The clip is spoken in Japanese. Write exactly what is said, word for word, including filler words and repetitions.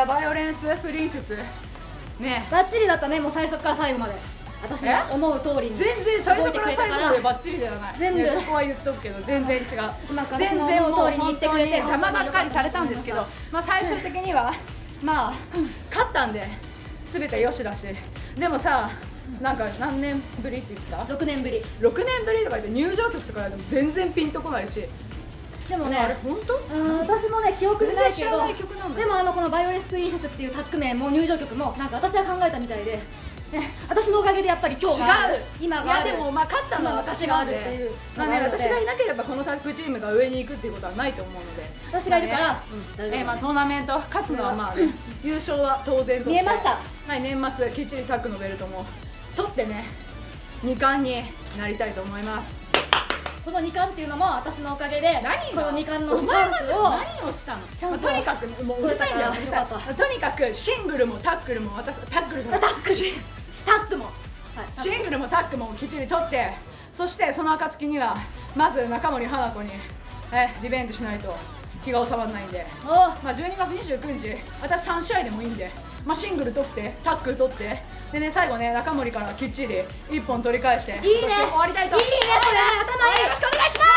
やバイオレンスプリンセスねバッチリだったね。もう最初から最後まで私の思う通りに全然最初から最後までバッチリではない。全部そこは言っとくけど全然違う。全然思う通りに言ってくれて邪魔ばっかりされたんですけど、まあ最終的にはまあ勝ったんで全てよしだし。でもさなんか何年ぶりって言ってた？ろくねんぶり。ろくねんぶりとか言って入場曲とか言っても全然ピンとこないし。でもね、私もね、記憶にないけど、でもあのこの「バイオレンスプリンセス」っていうタッグ名も入場曲もなんか私は考えたみたいで、ね、私のおかげでやっぱり今日がある、今がある、いやでもまあ勝ったのは私があるっていう、まあね、私がいなければこのタッグチームが上に行くっていうことはないと思うので、私がいるから、トーナメント勝つのはまあ優勝は当然として、見えました。はい、年末きっちりタッグのベルトも取ってね、に冠になりたいと思います。このに冠っていうのも私のおかげで、このに冠のチャンスを何をしたの？とにかくもううるさいんだよ。とにかくシングルもタックルも私タックルじゃないタックタックもシングルもタックもきっちり取って、そしてその暁にはまず中森花子にえリベンジしないと気が収まらないんで、まあじゅうにがつにじゅうくにち私さんしあいでもいいんで、まあシングル取ってタックル取ってでね、最後ね中森からきっちりいっぽん取り返していいね終わりたいと思います。よろしくお願いします。